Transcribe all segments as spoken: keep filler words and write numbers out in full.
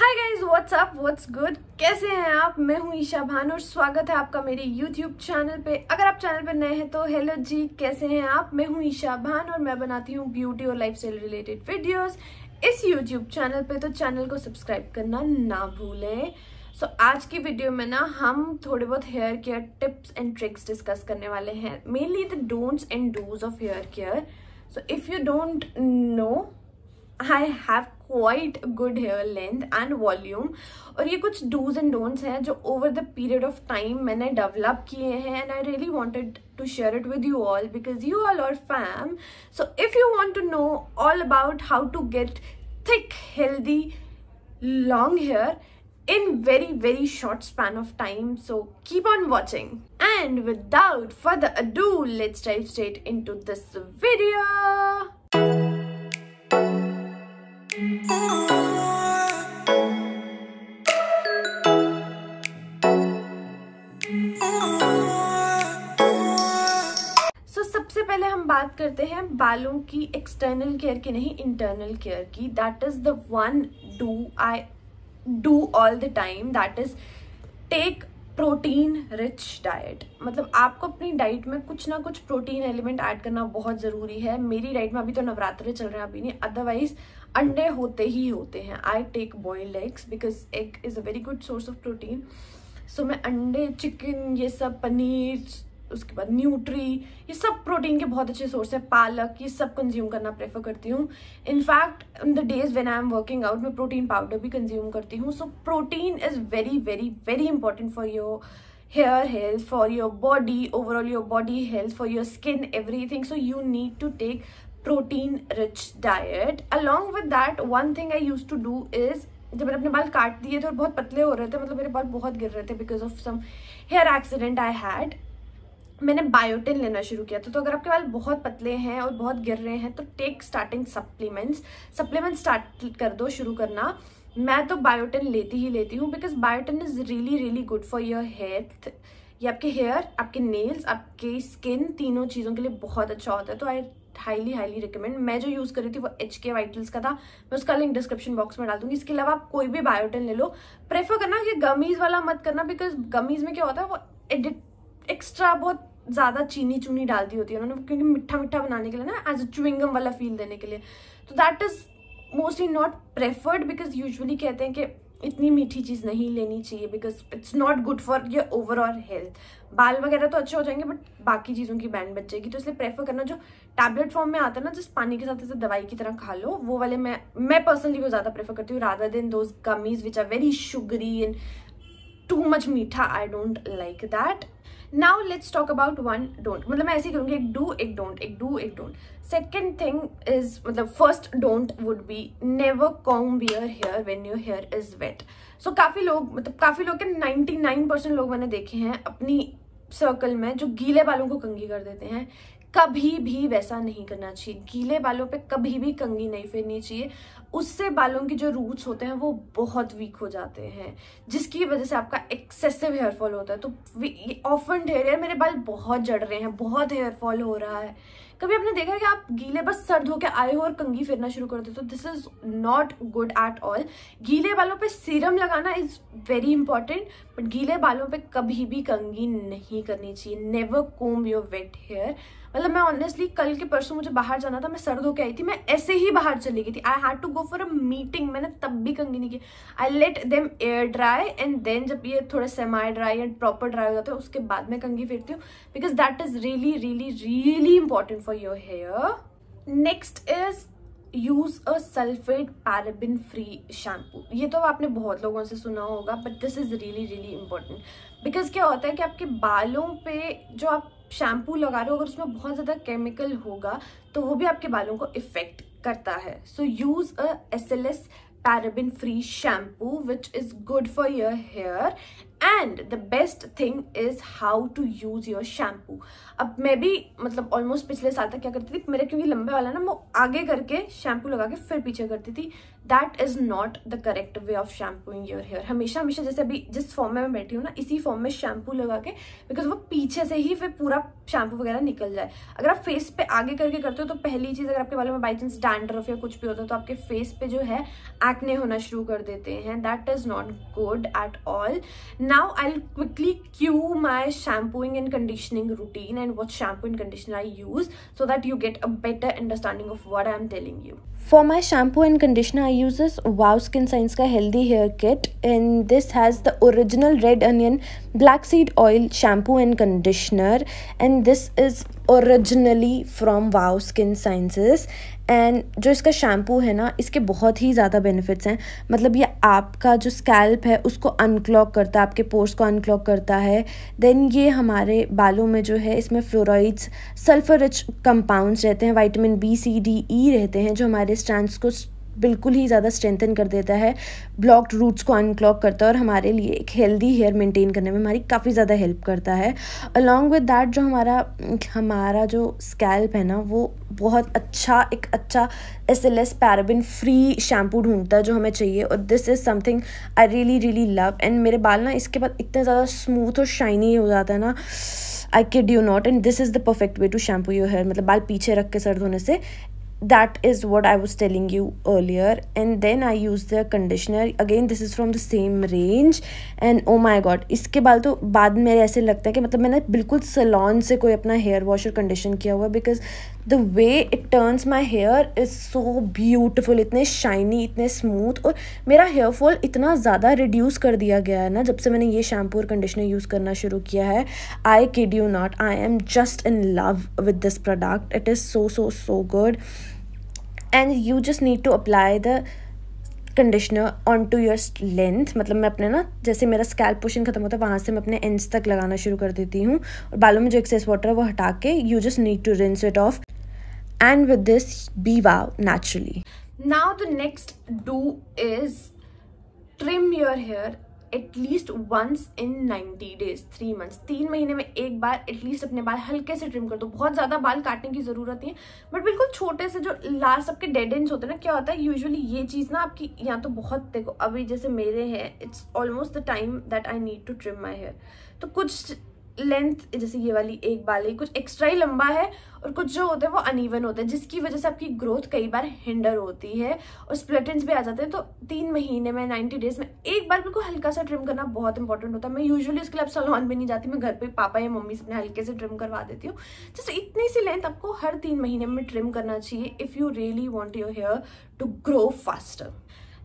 हाय guys what's up what's good, कैसे हैं आप। मैं हूं ईशा भान और स्वागत है आपका मेरे यूट्यूब चैनल पे। अगर आप चैनल पे नए हैं तो हेलो जी, कैसे हैं आप। मैं हूं ईशा भान और मैं बनाती हूं ब्यूटी और लाइफस्टाइल रिलेटेड वीडियोस इस यूट्यूब चैनल पे, तो चैनल को सब्सक्राइब करना ना भूलें। सो so, आज की वीडियो में ना हम थोड़े बहुत hair care tips and tricks discuss करने वाले हैं, mainly the don'ts and dos of hair care. So if you don't know, I have quite good hair length and volume, और ये कुछ डूज एंड डोंट्स हैं जो over the period of time मैंने develop किए हैं and I really wanted to share it with you all because you all are fam. So if you want to know all about how to get thick healthy long hair in very very short span of time, so keep on watching and without further ado let's dive straight into this video. So सबसे पहले हम बात करते हैं बालों की external care की, नहीं internal care की। That is the one do I do all the time, that is take protein rich diet। मतलब आपको अपनी डाइट में कुछ ना कुछ प्रोटीन एलिमेंट ऐड करना बहुत ज़रूरी है। मेरी डाइट में अभी तो नवरात्रे चल रहे हैं, अभी नहीं, अदरवाइज अंडे होते ही होते हैं। I take boiled eggs because egg is a very good source of protein. So मैं अंडे, चिकन, ये सब, पनीर, उसके बाद न्यूट्री, ये सब प्रोटीन के बहुत अच्छे सोर्स है। पालक, ये सब कंज्यूम करना प्रेफर करती हूँ। In fact in the days when I am working out मैं प्रोटीन पाउडर भी कंज्यूम करती हूँ। So protein is very very very important for your hair health, for your body, overall your body health, for your skin, everything. So you need to take protein rich diet. Along with that one thing I use to do is, जब मैंने अपने बाल काट दिए थे और बहुत पतले हो रहे थे, मतलब मेरे बाल बहुत गिर रहे थे because of some hair accident I had, मैंने बायोटिन लेना शुरू किया था। तो अगर आपके बाल बहुत पतले हैं और बहुत गिर रहे हैं तो take starting supplements supplements start कर दो, शुरू करना। मैं तो बायोटिन लेती ही लेती हूँ because biotin is really really good for your health. ये आपके हेयर, आपके नेल्स, आपकी स्किन, तीनों चीज़ों के लिए बहुत अच्छा होता है। तो आई हाईली हाईली रिकमेंड। मैं जो यूज़ कर रही थी वो एच के वाइटल्स का था, मैं उसका लिंक डिस्क्रिप्शन बॉक्स में डाल दूंगी। इसके अलावा आप कोई भी बायोटिन ले लो, प्रेफर करना कि गमीज़ वाला मत करना बिकॉज गमीज़ में क्या होता है वो एडिट एक्स्ट्रा बहुत ज़्यादा चीनी चूनी डाल दी होती है उन्होंने, क्योंकि मिठा मिठा बनाने के लिए ना, एज अ च्युइंगम वाला फील देने के लिए। तो that is mostly not preferred because usually कहते हैं कि इतनी मीठी चीज़ नहीं लेनी चाहिए because it's not good for your overall health. बाल वगैरह तो अच्छे हो जाएंगे बट बाकी चीज़ों की बैंड बच जाएगी, तो इसलिए प्रेफर करना जो टैबलेट फॉर्म में आता है ना, जिस पानी के साथ ऐसे दवाई की तरह खा लो, वो वाले मैं मैं पर्सनली वो ज़्यादा प्रेफर करती हूँ rather than those gummies which are very sugary and too much मीठा। I don't like that. Now let's talk about one don't. मतलब मैं ऐसे ही करूँगी, एक डू एक डोंट, एक डू एक डोंट। सेकेंड थिंग इज, मतलब first don't would be never comb your hair when your hair is wet. So काफ़ी लोग, मतलब काफ़ी लोग के नाइन्टी नाइन परसेंट लोग मैंने देखे हैं अपनी सर्कल में जो गीले बालों को कंघी कर देते हैं। कभी भी वैसा नहीं करना चाहिए, गीले बालों पे कभी भी कंघी नहीं फेरनी चाहिए। उससे बालों के जो रूट्स होते हैं वो बहुत वीक हो जाते हैं, जिसकी वजह से आपका एक्सेसिव हेयरफॉल होता है। तो ऑफन हेयर है, मेरे बाल बहुत जड़ रहे हैं, बहुत हेयरफॉल हो रहा है। कभी आपने देखा है कि आप गीले, बस सर्द होकर आए हो और कंघी फेरना शुरू कर दे, तो this is not good at all. गीले बालों पे सीरम लगाना इज़ वेरी इंपॉर्टेंट, बट गीले बालों पे कभी भी कंघी नहीं करनी चाहिए। Never comb your wet hair. मतलब मैं ऑनेस्टली कल के परसों मुझे बाहर जाना था, मैं सर्द होकर आई थी, मैं ऐसे ही बाहर चली गई थी। I had to go for a meeting, मैंने तब भी कंघी नहीं की। I let them air dry and then जब ये थोड़ा semi dry and proper dry हो जाता है उसके बाद मैं कंघी फेरती हूँ because that is really really really important for your hair. Next is use a sulfate paraben free shampoo. ये तो आपने बहुत लोगों से सुना होगा but this is really really important because क्या होता है कि आपके बालों पे जो आप शैम्पू लगा रहे हो अगर उसमें बहुत ज़्यादा केमिकल होगा तो वो भी आपके बालों को इफेक्ट करता है। So use a S L S paraben free shampoo which is good for your hair and the best thing is how to use your shampoo. अब मैं भी मतलब ऑलमोस्ट पिछले साल तक क्या करती थी, मेरा क्योंकि लंबे वाला ना, मैं आगे करके शैम्पू लगा के फिर पीछे करती थी. That is not the correct way of shampooing your hair. हमेशा हमेशा जैसे अभी जिस फॉर्म में मैं बैठी हूँ ना, इसी फॉर्म में शैम्पू लगा के, बिकॉज वो पीछे से ही फिर पूरा शैम्पू वगैरह निकल जाए. अगर आप फेस पे आगे करके करते हो तो पहली चीज, अगर आपके बालों में बाई चांस डैंड्रफ या कुछ भी होता है तो आपके फेस पे जो है एक्ने होना शुरू कर देते हैं. That is not good at all. Now I'll quickly cue my shampooing and conditioning routine and what shampoo and conditioner I use so that you get a better understanding of what I am telling you. For my shampoo and conditioner I use this WOW Skin Science ka Healthy Hair Kit, and this has the original red onion black seed oil shampoo and conditioner, and this is originally from WOW Skin Sciences. And जो इसका shampoo है ना, इसके बहुत ही ज़्यादा benefits हैं. मतलब ये आपका जो स्कैल्प है उसको अनक्लॉग करता है, आपके पोर्स को अनक्लॉग करता है. देन ये हमारे बालों में जो है, इसमें फ्लोराइड्स, सल्फर रिच कंपाउंड्स रहते हैं, vitamin B C D E रहते हैं, जो हमारे स्ट्रैंड्स को बिल्कुल ही ज़्यादा स्ट्रेंथन कर देता है, ब्लॉक्ड रूट्स को अनक्लॉग करता है और हमारे लिए एक हेल्दी हेयर मेंटेन करने में हमारी काफ़ी ज़्यादा हेल्प करता है. अलॉन्ग विद दैट जो हमारा हमारा जो स्कैल्प है ना, वो बहुत अच्छा, एक अच्छा S L S paraben free shampoo ढूंढता है जो हमें चाहिए. और this is something I really really love. And मेरे बाल ना इसके बाद इतने ज़्यादा स्मूथ और शाइनी हो जाता है ना, I kid you not. And this is the perfect way to shampoo your hair. मतलब बाल पीछे रख के सर धोने से. That is what I was telling you earlier. And then I used the conditioner. Again, this is from the same range. And oh my god, इसके बाल तो बाद में ऐसे लगता है कि मतलब मैंने बिल्कुल salon से कोई अपना hair wash और condition किया हुआ, because the way it turns my hair is so beautiful. इतने shiny, इतने smooth, और मेरा hair fall इतना ज़्यादा reduce कर दिया गया है ना जब से मैंने ये shampoo और conditioner use करना शुरू किया है. I kid you not, I am just in love with this product. It is so so so good. And you just need to apply the conditioner on to your length. मतलब मैं अपने ना, जैसे मेरा स्कैल्प पोर्शन खत्म होता है वहाँ से मैं अपने एंड्स तक लगाना शुरू कर देती हूँ, और बालों में जो एक्सेस वाटर है वो हटा के you just need to rinse it off. And with this be wow naturally. Now the next do is trim your hair at least once in ninety days, three months तीन महीने में एक बार एटलीस्ट अपने बाल हल्के से ट्रिम कर दो. बहुत ज़्यादा बाल काटने की ज़रूरत नहीं है, बट बिल्कुल छोटे से जो लास्ट आपके डेड एंड्स होते हैं ना, क्या होता है यूजुअली ये चीज़ ना आपकी, या तो बहुत, देखो अभी जैसे मेरे हैं, it's almost the time that I need to trim my hair. तो कुछ लेंथ जैसे ये वाली एक बाल है, कुछ एक्स्ट्रा ही लंबा है, और कुछ जो होते हैं वो अनइवन होते हैं, जिसकी वजह से आपकी ग्रोथ कई बार हिंडर होती है और स्प्लिट एंड्स भी आ जाते हैं. तो तीन महीने में नाइन्टी डेज में एक बार बिल्कुल हल्का सा ट्रिम करना बहुत इंपॉर्टेंट होता है. मैं यूजुअली इसके लिए अब सलॉन भी नहीं जाती, मैं घर पे पापा या मम्मी से अपने हल्के से ट्रिम करवा देती हूँ. जस्ट इतनी सी लेंथ आपको हर तीन महीने में ट्रिम करना चाहिए if you really want your hair to grow faster.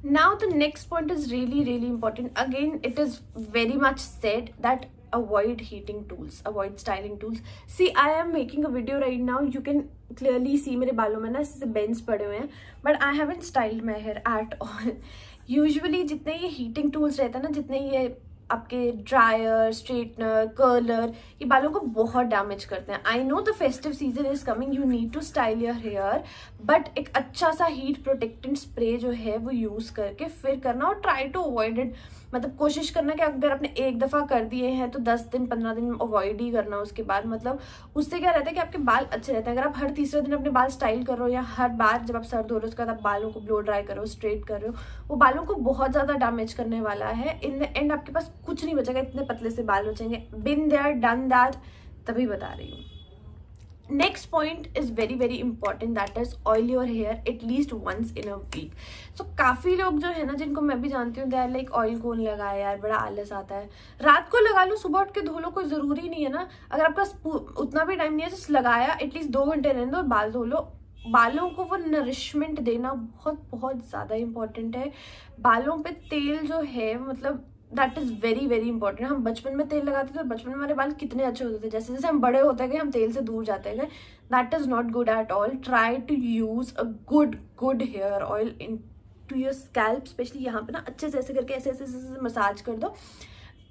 Now the next point is really really important. Again it is very much said that avoid heating tools, avoid styling tools. See, I am making a video right now. You can clearly see मेरे बालों में ना ऐसे bends पड़े हुए हैं, but I haven't styled my hair at all. Usually जितने ये heating tools रहता है ना, जितने ये आपके ड्रायर, स्ट्रेटनर, कर्लर, ये बालों को बहुत डैमेज करते हैं. I know the festive season is coming, you need to style your hair, but एक अच्छा सा हीट प्रोटेक्टेंट स्प्रे जो है वो यूज़ करके फिर करना, और ट्राई टू अवॉइड इट. मतलब कोशिश करना कि अगर आपने एक दफ़ा कर दिए हैं तो दस दिन पंद्रह दिन अवॉइड ही करना उसके बाद. मतलब उससे क्या रहता है कि आपके बाल अच्छे रहते हैं. अगर आप हर तीसरे दिन अपने बाल स्टाइल करो, या हर बार जब आप सर धो रहे हो उसके बाद आप बालों को ब्लो ड्राई करो, स्ट्रेट करो, वो बालों को बहुत ज़्यादा डैमेज करने वाला है. इन द एंड आपके पास कुछ नहीं बचेगा, इतने पतले से बाल बचेंगे. बिन देयर डन दैट, तभी बता रही हूँ. Next point is very very important, that is oil your hair at least once in a week. So काफ़ी लोग जो है ना, जिनको मैं भी जानती हूँ, दे आर लाइक ऑयल कौन लगाए यार, बड़ा आलस आता है. रात को लगा लो, सुबह उठ के धो लो, कोई ज़रूरी नहीं है ना. अगर आपका उतना भी टाइम नहीं है, जस्ट लगाया, एटलीस्ट दो घंटे रहने दो और बाल धो लो. बालों को वो नरिशमेंट देना बहुत बहुत ज़्यादा इंपॉर्टेंट है. बालों पर तेल जो है, मतलब that is very very important. हम बचपन में तेल लगाते थे और बचपन में हमारे बाल कितने अच्छे होते थे. जैसे जैसे हम बड़े होते गए, हम तेल से दूर जाते गए. That is not good at all. Try to use a good good hair oil in to your scalp, specially यहाँ पे ना. अच्छे से ऐसे करके ऐसे ऐसे ऐसे मसाज कर दो.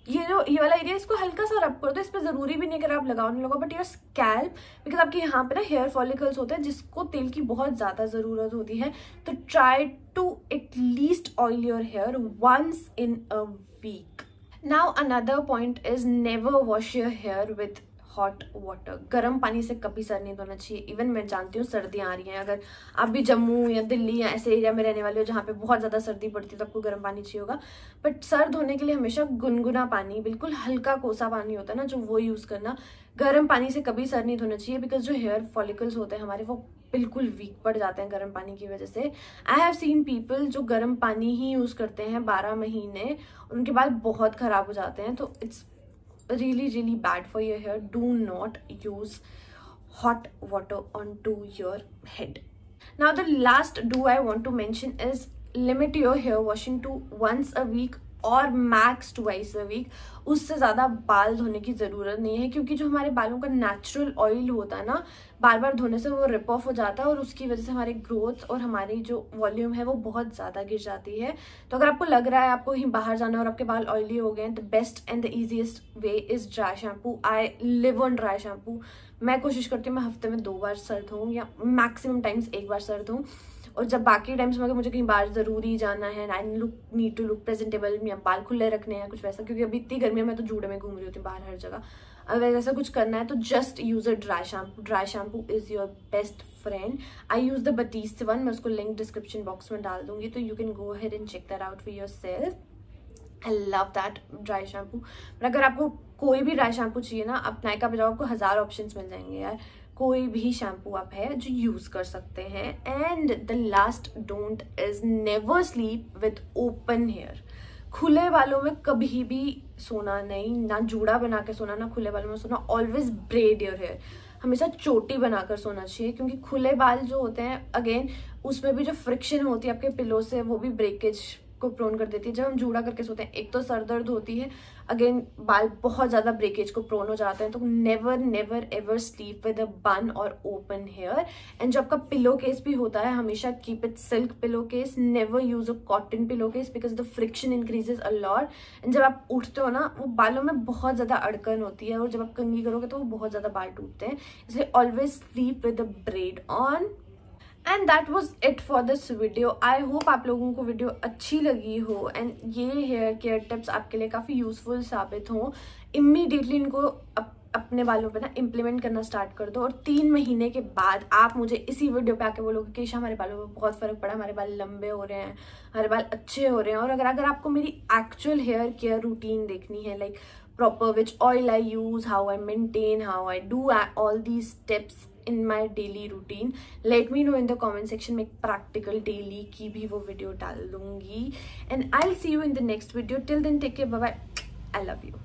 ये जो ये वाला एरिया, इसको हल्का सा रब कर दो. इस पर ज़रूरी भी नहीं कर आप लगाओ नहीं लगाओ, बट योर स्कैल्प, बिकॉज आपके यहाँ पे ना हेयर फॉलिकल्स होते हैं जिसको तेल की बहुत ज़्यादा ज़रूरत होती है. तो try to at least oil your hair once in a week. Now another point is never wash your hair with hot water. गर्म पानी से कभी सर नहीं धोना चाहिए. इवन मैं जानती हूँ सर्दियाँ आ रही हैं, अगर आप भी जम्मू या दिल्ली या ऐसे एरिया में रहने वाले हो जहाँ पे बहुत ज़्यादा सर्दी पड़ती है तो आपको गर्म पानी चाहिए होगा, बट सर धोने के लिए हमेशा गुनगुना पानी, बिल्कुल हल्का कोसा पानी होता है ना, जो वो यूज़ करना. गर्म पानी से कभी सर नहीं धोना चाहिए बिकॉज जो हेयर फॉलिकल्स होते हैं हमारे वो बिल्कुल वीक पड़ जाते हैं गर्म पानी की वजह से. आई हैव सीन पीपल जो गर्म पानी ही यूज़ करते हैं बारह महीने, उनके बाल बहुत ख़राब हो जाते हैं. तो it's really really bad for your hair. Do not use hot water onto your head. Now the last do I want to mention is limit your hair washing to once a week और max twice a week. उससे ज़्यादा बाल धोने की ज़रूरत नहीं है क्योंकि जो हमारे बालों का नेचुरल ऑयल होता है ना, बार बार धोने से वो रिप ऑफ हो जाता है और उसकी वजह से हमारे ग्रोथ और हमारी जो वॉल्यूम है वो बहुत ज़्यादा गिर जाती है. तो अगर आपको लग रहा है आपको ही बाहर जाना और आपके बाल ऑयली हो गए हैं, the best and the easiest way is dry shampoo. I live on dry shampoo. मैं कोशिश करती हूँ मैं हफ्ते में दो बार सर धोऊँ या मैक्सिमम टाइम्स एक बार सर धोऊँ. और जब बाकी टाइम्स में अगर मुझे कहीं बाहर ज़रूरी जाना है, I look need to look presentable, या बाल खुले रखने हैं कुछ वैसा, क्योंकि अभी इतनी गर्मी में मैं तो जूड़े में घूम रही होती हूँ बाहर हर जगह, अगर ऐसा कुछ करना है तो just use a dry shampoo. Dry shampoo is your best friend. I use the Batiste one. मैं उसको लिंक डिस्क्रिप्शन बॉक्स में डाल दूँगी, तो you can go ahead and check that out for yourself. I love that dry shampoo. और अगर आपको कोई भी ड्राई शैम्पू चाहिए ना, आप नायका पे जाओ आपको हज़ार ऑप्शंस मिल जाएंगे यार. कोई भी शैम्पू आप है जो यूज़ कर सकते हैं. And the last don't is never sleep with open hair. खुले बालों में कभी भी सोना नहीं, ना जूड़ा बना के सोना ना खुले बालों में सोना. Always braid your hair. हमेशा चोटी बनाकर सोना चाहिए क्योंकि खुले बाल जो होते हैं अगेन उसमें भी जो फ्रिक्शन होती है आपके पिलो से वो भी ब्रेकेज को प्रोन कर देती है. जब हम जूड़ा करके सोते हैं एक तो सर दर्द होती है, अगेन बाल बहुत ज़्यादा ब्रेकेज को प्रोन हो जाते हैं. तो never never ever sleep with a bun और ओपन हेयर. एंड जो आपका पिलो केस भी होता है हमेशा keep it silk pillow case. Never use a cotton pillow case because the friction increases a lot. And जब आप उठते हो ना वो बालों में बहुत ज़्यादा अड़कन होती है और जब आप कंघी करोगे तो वो बहुत ज़्यादा बाल टूटते हैं. इसलिए always sleep with a braid on. And that was it for this video. I hope आप लोगों को वीडियो अच्छी लगी हो एंड ये हेयर केयर टिप्स आपके लिए काफ़ी यूजफुल साबित हों. इमीडिएटली इनको अप, अपने बालों पे ना इम्प्लीमेंट करना स्टार्ट कर दो और तीन महीने के बाद आप मुझे इसी वीडियो पे आके बोलोगे कि ईशा हमारे बालों में बहुत फ़र्क पड़ा, हमारे बाल लंबे हो रहे हैं, हमारे बाल अच्छे हो रहे हैं. और अगर अगर आपको मेरी एक्चुअल हेयर केयर रूटीन देखनी है, like proper which oil I use, how I maintain, how I do all these steps in my daily routine, let me know in the comment section. में प्रैक्टिकल डेली की भी वो video डाल दूंगी. And I will see you in the next video. Till then, take care. Bye bye. I love you.